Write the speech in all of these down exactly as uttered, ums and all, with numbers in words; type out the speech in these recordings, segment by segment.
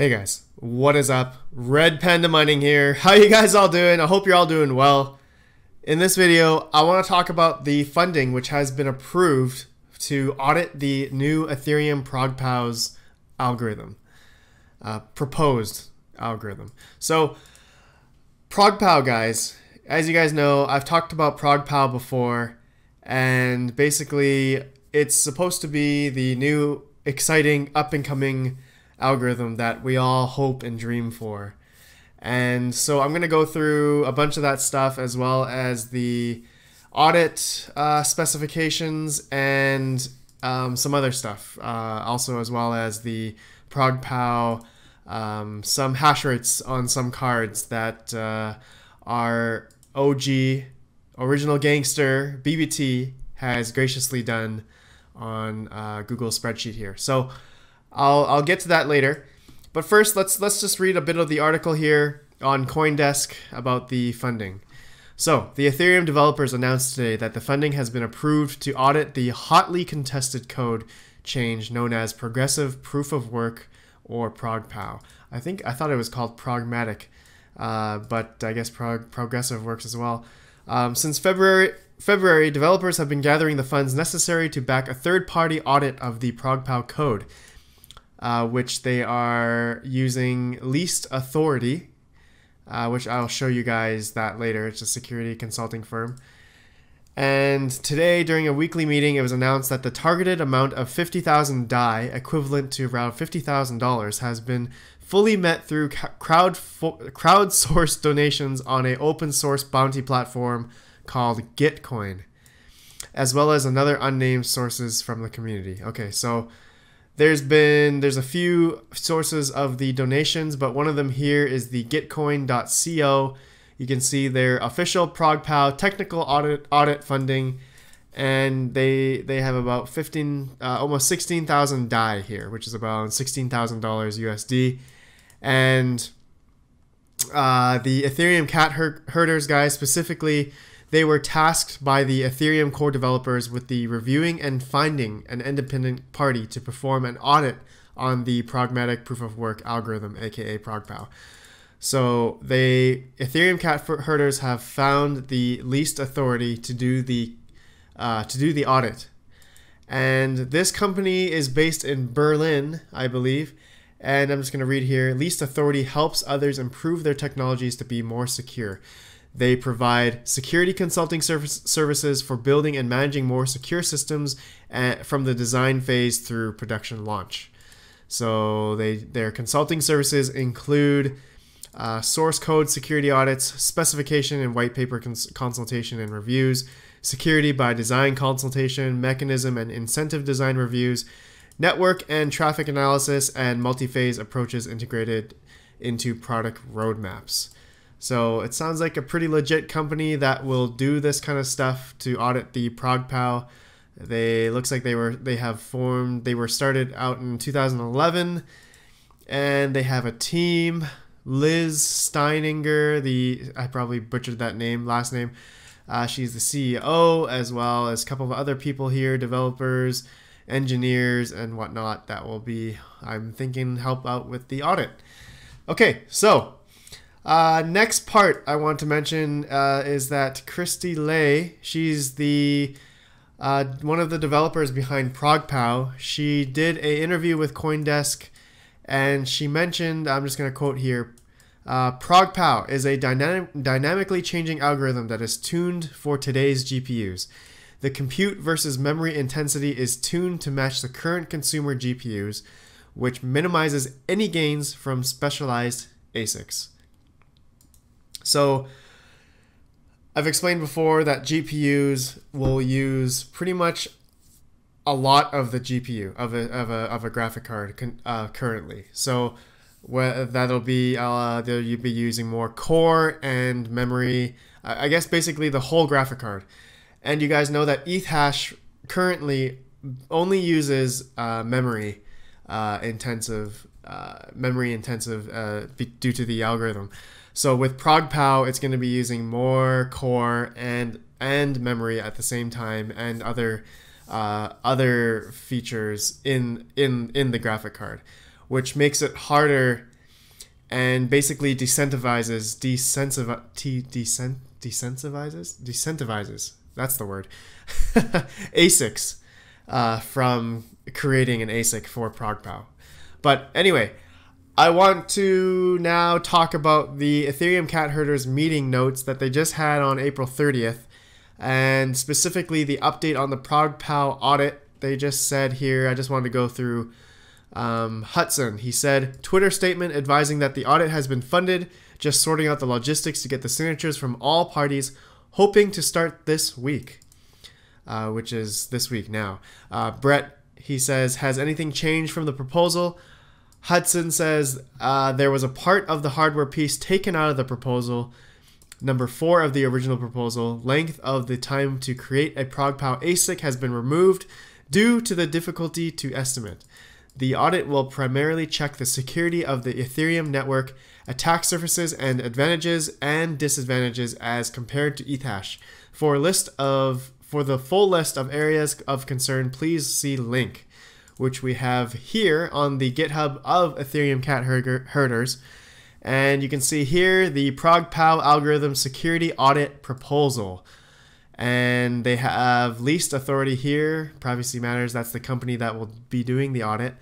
Hey guys, what is up? Red Panda Mining here. How you guys all doing? I hope you're all doing well. In this video, I want to talk about the funding which has been approved to audit the new Ethereum ProgPow's algorithm, uh, proposed algorithm. So ProgPoW guys, as you guys know, I've talked about ProgPoW before, and basically it's supposed to be the new exciting up-and-coming algorithm that we all hope and dream for. And so I'm going to go through a bunch of that stuff as well as the audit uh, specifications and um, some other stuff. Uh, also as well as the ProgPoW, um, some hash rates on some cards that uh, our O G, Original Gangster, B B T has graciously done on uh, Google spreadsheet here. So I'll, I'll get to that later, but first let's let's just read a bit of the article here on CoinDesk about the funding. So, the Ethereum developers announced today that the funding has been approved to audit the hotly contested code change known as Progressive Proof of Work, or ProgPoW. I think I thought it was called Progmatic, uh, but I guess prog Progressive works as well. Um, since February. February, developers have been gathering the funds necessary to back a third-party audit of the ProgPoW code, Uh, which they are using Least Authority, uh, which I'll show you guys that later. It's a security consulting firm. And today, during a weekly meeting, it was announced that the targeted amount of fifty thousand D A I, equivalent to around fifty thousand dollars, has been fully met through crowd crowdsourced donations on an open-source bounty platform called Gitcoin, as well as another unnamed sources from the community. Okay, so There's been, there's a few sources of the donations, but one of them here is the gitcoin dot co. You can see their official ProgPoW technical audit audit funding, and they they have about fifteen, uh, almost sixteen thousand D A I here, which is about sixteen thousand dollars U S D. And uh, the Ethereum Cat Her- Herders guys specifically, they were tasked by the Ethereum core developers with the reviewing and finding an independent party to perform an audit on the Progmatic Proof of Work algorithm, aka ProgPoW. So they, Ethereum Cat Herders, have found the Least Authority to do the uh, to do the audit, and this company is based in Berlin, I believe. And I'm just going to read here: Least Authority helps others improve their technologies to be more secure. They provide security consulting service services for building and managing more secure systems from the design phase through production launch. So they, their consulting services include uh, source code security audits, specification and white paper cons consultation and reviews, security by design consultation, mechanism and incentive design reviews, network and traffic analysis, and multi-phase approaches integrated into product roadmaps. So it sounds like a pretty legit company that will do this kind of stuff to audit the ProgPoW. They looks like they were they have formed they were started out in two thousand eleven, and they have a team. Liz Steininger, the I probably butchered that name last name. Uh, she's the C E O, as well as a couple of other people here, developers, engineers, and whatnot, that will be, I'm thinking, help out with the audit. Okay, so. Uh, next part I want to mention uh, is that Christy Lay, she's the uh, one of the developers behind ProgPoW. She did an interview with CoinDesk, and she mentioned, I'm just going to quote here, uh, ProgPoW is a dynamic, dynamically changing algorithm that is tuned for today's G P Us. The compute versus memory intensity is tuned to match the current consumer G P Us, which minimizes any gains from specialized A SICs. So I've explained before that G P Us will use pretty much a lot of the G P U of a, of a, of a graphic card uh, currently. So that'll be, uh, they'll you'll be using more core and memory, I guess basically the whole graphic card. And you guys know that Ethash currently only uses uh, memory uh, intensive, uh, memory intensive uh, due to the algorithm. So with ProgPoW, it's going to be using more core and and memory at the same time, and other uh, other features in in in the graphic card, which makes it harder and basically decentivizes, desensiv de decent desentivizes, decentivizes, that's the word, A S I Cs uh, from creating an ASIC for ProgPoW. But anyway, I want to now talk about the Ethereum Cat Herders meeting notes that they just had on April thirtieth, and specifically the update on the ProgPoW audit. They just said here, I just wanted to go through um, Hudson. He said, Twitter statement advising that the audit has been funded, just sorting out the logistics to get the signatures from all parties, hoping to start this week, uh, which is this week now. Uh, Brett, he says, has anything changed from the proposal? Hudson says, uh, there was a part of the hardware piece taken out of the proposal, number four of the original proposal. Length of the time to create a ProgPoW A S I C has been removed due to the difficulty to estimate. The audit will primarily check the security of the Ethereum network, attack surfaces and advantages and disadvantages as compared to Ethash. For a list of for the full list of areas of concern, please see link, which we have here on the GitHub of Ethereum Cat Herders. And you can see here the ProgPoW algorithm security audit proposal. And they have Least Authority here, Privacy Matters. That's the company that will be doing the audit.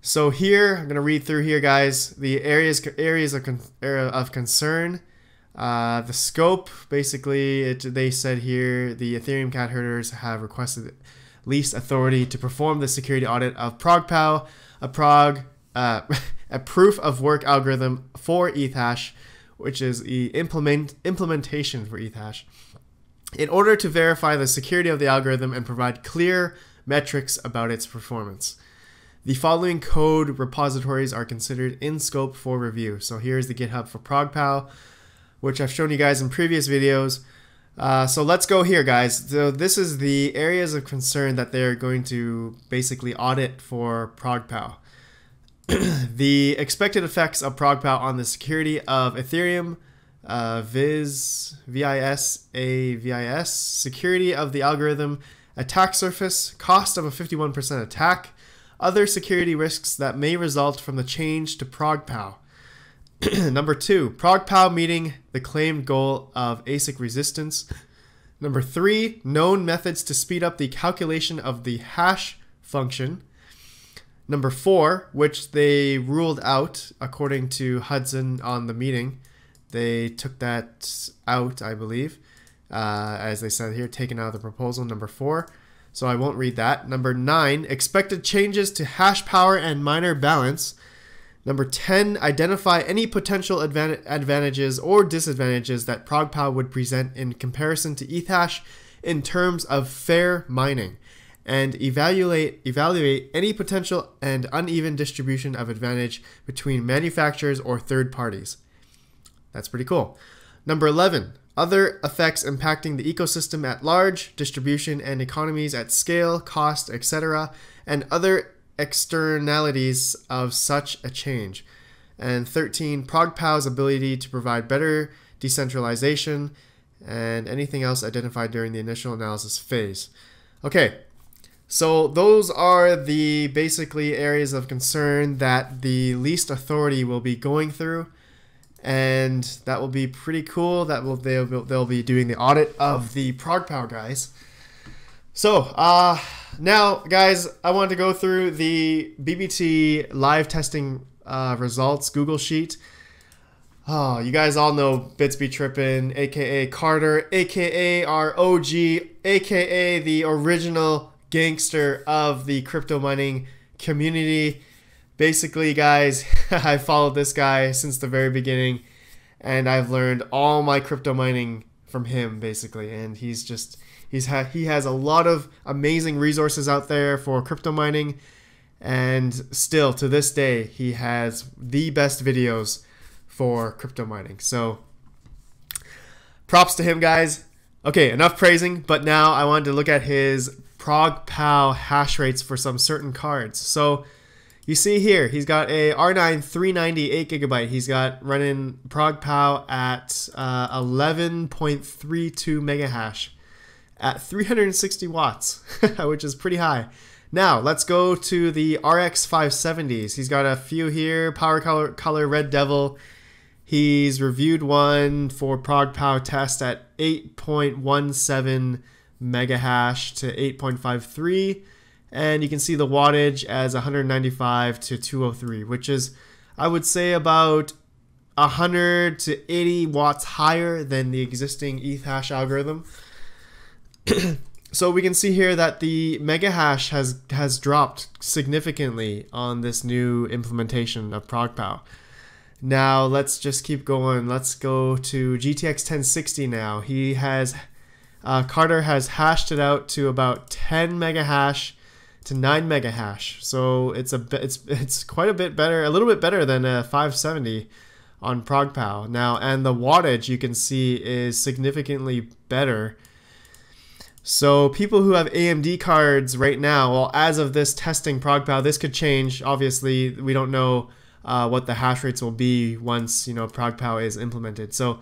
So here, I'm going to read through here, guys. The areas areas of, of concern, uh, the scope. Basically, it, they said here the Ethereum Cat Herders have requested Least Authority to perform the security audit of ProgPoW, a prog, uh, a proof of work algorithm for Ethash, which is the implement implementation for Ethash, in order to verify the security of the algorithm and provide clear metrics about its performance. The following code repositories are considered in scope for review. So here's the GitHub for ProgPoW, which I've shown you guys in previous videos. Uh, so let's go here, guys. So this is the areas of concern that they're going to basically audit for ProgPoW. The expected effects of ProgPoW on the security of Ethereum, Uh, viz, vis, a vis, security of the algorithm, attack surface, cost of a fifty-one percent attack, other security risks that may result from the change to ProgPoW. Number two, ProgPoW meeting the claimed goal of A S I C resistance. Number three, known methods to speed up the calculation of the hash function. Number four, which they ruled out according to Hudson on the meeting. They took that out, I believe, uh, as they said here, taken out of the proposal, number four. So I won't read that. Number nine, expected changes to hash power and miner balance. Number ten, identify any potential advan advantages or disadvantages that ProgPoW would present in comparison to Ethash in terms of fair mining, and evaluate, evaluate any potential and uneven distribution of advantage between manufacturers or third parties. That's pretty cool. Number eleven, other effects impacting the ecosystem at large, distribution and economies at scale, cost, et cetera, and other externalities of such a change. And thirteen, ProgPoW's ability to provide better decentralization and anything else identified during the initial analysis phase. Okay, so those are the basically areas of concern that the Least Authority will be going through. And that will be pretty cool. That will they'll, they'll be doing the audit of the ProgPoW guys. So uh, now, guys, I want to go through the B B T live testing uh, results Google Sheet. Oh, you guys all know BitsBeTrippin, aka Carter, aka R O G, aka the original gangster of the crypto mining community. Basically, guys, I followed this guy since the very beginning, and I've learned all my crypto mining from him, basically. And he's just, he's ha he has a lot of amazing resources out there for crypto mining, and still, to this day, he has the best videos for crypto mining. So, props to him, guys. Okay, enough praising, but now I wanted to look at his ProgPoW hash rates for some certain cards. So, you see here, he's got a R nine three ninety eight gigabyte. He's got running ProgPoW at uh, eleven point three two megahash at three hundred sixty watts, which is pretty high. Now, let's go to the R X five seventies. He's got a few here. Power color, color Red Devil. He's reviewed one for ProgPoW test at eight point one seven megahash to eight point five three. And you can see the wattage as one ninety-five to two oh three, which is, I would say, about one hundred to eighty watts higher than the existing Ethash algorithm. So we can see here that the megahash has has dropped significantly on this new implementation of ProgPoW. Now let's just keep going. Let's go to G T X ten sixty now. He has uh, Carter has hashed it out to about ten megahash to nine megahash. So it's a it's it's quite a bit better, a little bit better than a five seventy on ProgPoW now, and the wattage you can see is significantly better. So people who have A M D cards right now, well, as of this testing ProgPoW, this could change. Obviously, we don't know uh, what the hash rates will be once, you know, ProgPoW is implemented. So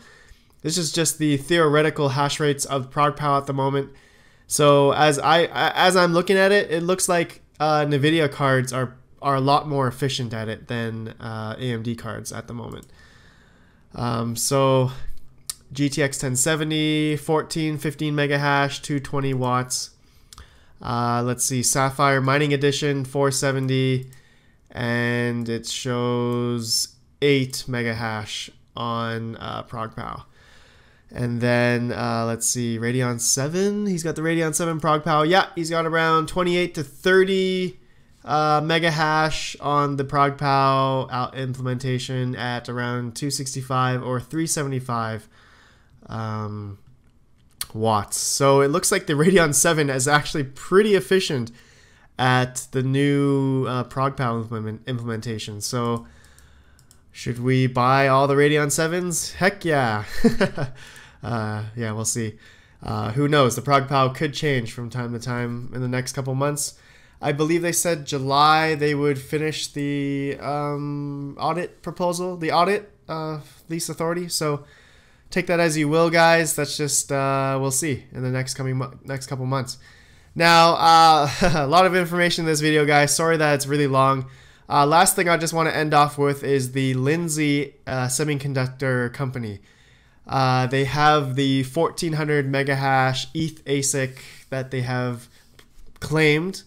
this is just the theoretical hash rates of ProgPoW at the moment. So as I as I'm looking at it, it looks like uh, NVIDIA cards are are a lot more efficient at it than uh, A M D cards at the moment. Um, so. G T X ten seventy, fourteen, fifteen megahash, two twenty watts. Uh, let's see, Sapphire Mining Edition, four seventy, and it shows eight megahash on uh, ProgPoW. And then uh, let's see, Radeon seven. He's got the Radeon seven ProgPoW. Yeah, he's got around twenty-eight to thirty uh, megahash on the ProgPoW out implementation at around two sixty-five or three seventy-five. Um, watts. So it looks like the Radeon seven is actually pretty efficient at the new uh, ProgPoW implement implementation. So should we buy all the Radeon sevens? Heck yeah. uh, yeah, we'll see. Uh, who knows? The ProgPoW could change from time to time in the next couple months. I believe they said July they would finish the um, audit proposal, the audit uh, Least Authority. So take that as you will, guys. That's just, uh, we'll see in the next coming next couple months. Now, uh, a lot of information in this video, guys. Sorry that it's really long. Uh, last thing I just want to end off with is the Lindsay uh, Semiconductor Company. Uh, they have the fourteen hundred megahash E T H A S I C that they have claimed.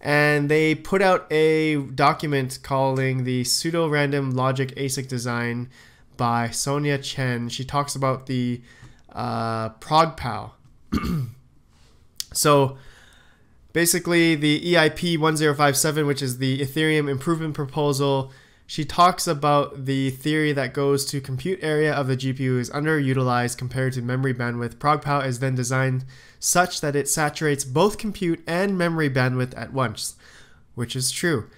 And they put out a document calling the Pseudo-Random Logic A S I C Design by Sonia Chen. She talks about the uh, ProgPoW. So basically the E I P ten fifty-seven, which is the Ethereum Improvement Proposal, she talks about the theory that goes to compute area of the G P U is underutilized compared to memory bandwidth. ProgPoW is then designed such that it saturates both compute and memory bandwidth at once, which is true.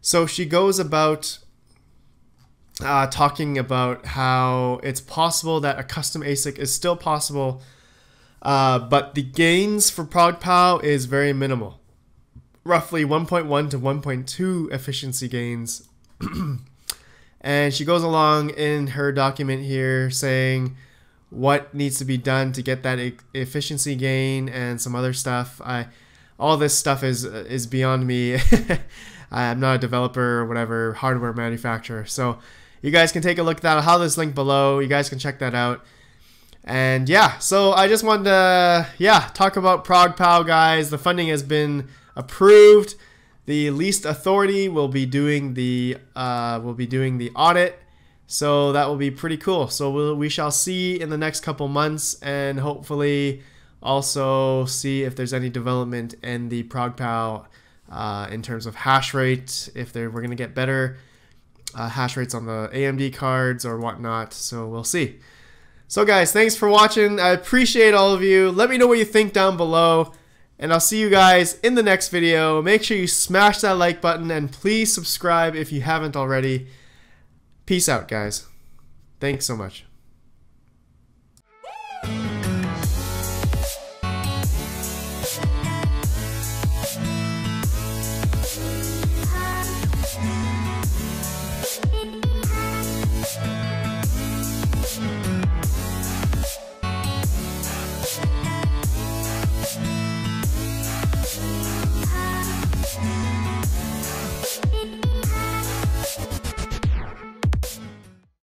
So she goes about Uh, talking about how it's possible that a custom A S I C is still possible, uh, but the gains for ProgPoW is very minimal. Roughly one point one to one point two efficiency gains. And she goes along in her document here saying what needs to be done to get that e- efficiency gain and some other stuff. I, all this stuff is, is beyond me. I'm not a developer or whatever, hardware manufacturer. So you guys can take a look at that. I'll have this link below. You guys can check that out. And yeah, so I just wanted to yeah talk about ProgPoW, guys. The funding has been approved. The Least Authority will be doing the uh, will be doing the audit. So that will be pretty cool. So we'll, we shall see in the next couple months, and hopefully also see if there's any development in the ProgPoW uh, in terms of hash rate. If they're we're gonna get better. Uh, hash rates on the A M D cards or whatnot, so we'll see. So guys, thanks for watching. I appreciate all of you. Let me know what you think down below, and I'll see you guys in the next video. Make sure you smash that like button, and please subscribe if you haven't already. Peace out, guys. Thanks so much.